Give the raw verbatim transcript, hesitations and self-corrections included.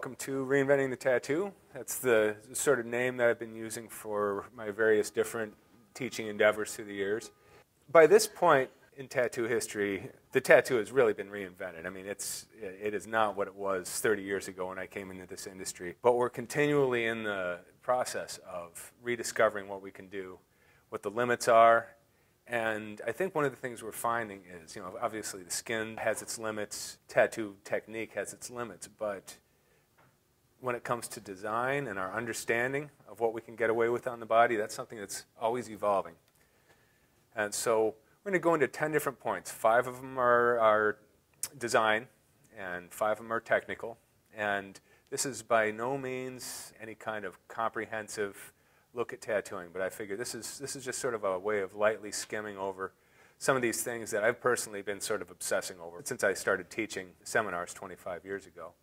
Welcome to Reinventing the Tattoo. That's the sort of name that I've been using for my various different teaching endeavors through the years. By this point in tattoo history, the tattoo has really been reinvented. I mean, it's, it is not what it was thirty years ago when I came into this industry. But we're continually in the process of rediscovering what we can do, what the limits are. And I think one of the things we're finding is, you know, obviously the skin has its limits, tattoo technique has its limits, but when it comes to design and our understanding of what we can get away with on the body, that's something that's always evolving. And so we're going to go into ten different points. Five of them are, are design, and five of them are technical. And this is by no means any kind of comprehensive look at tattooing, but I figure this is, this is just sort of a way of lightly skimming over some of these things that I've personally been sort of obsessing over since I started teaching seminars twenty-five years ago.